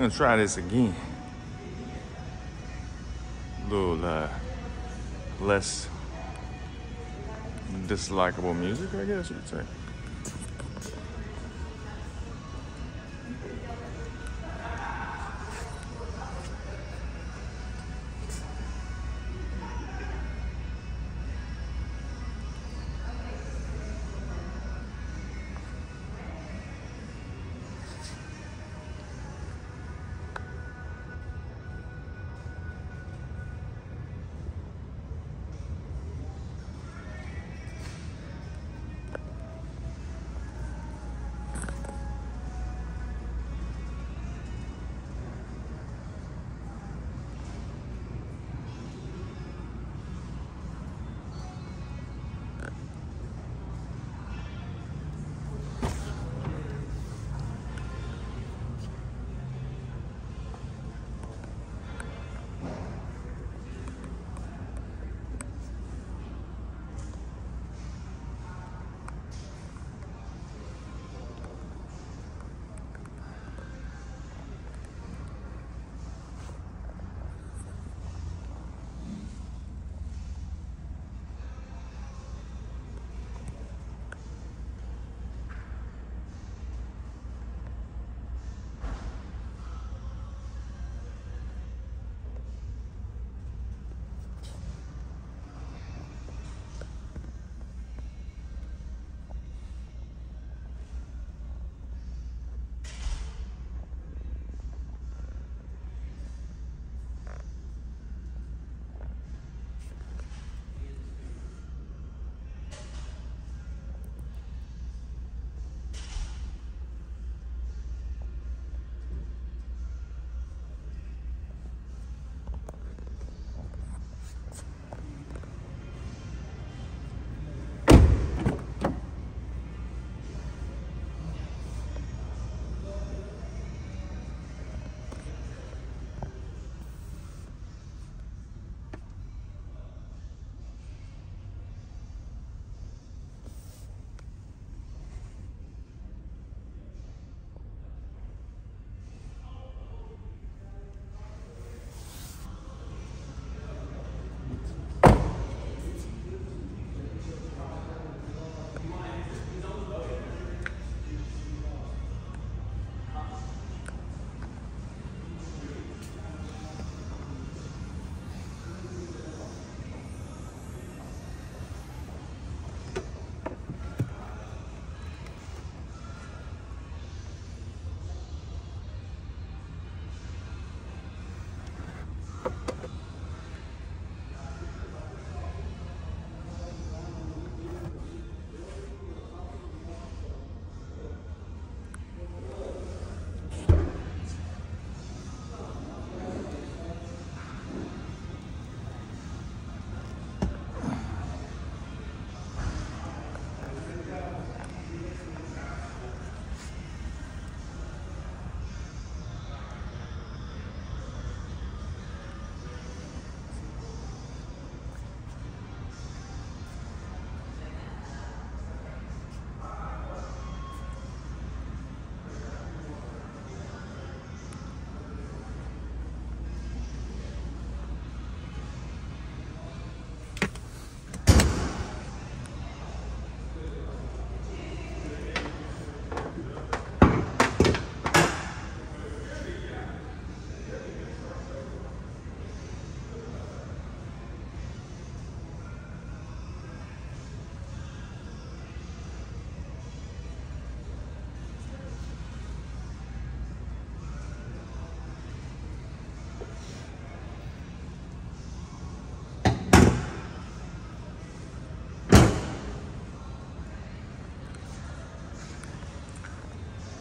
We're gonna try this again. A little less dislikable music, I guess you'd say.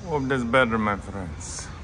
Hope that's better, my friends.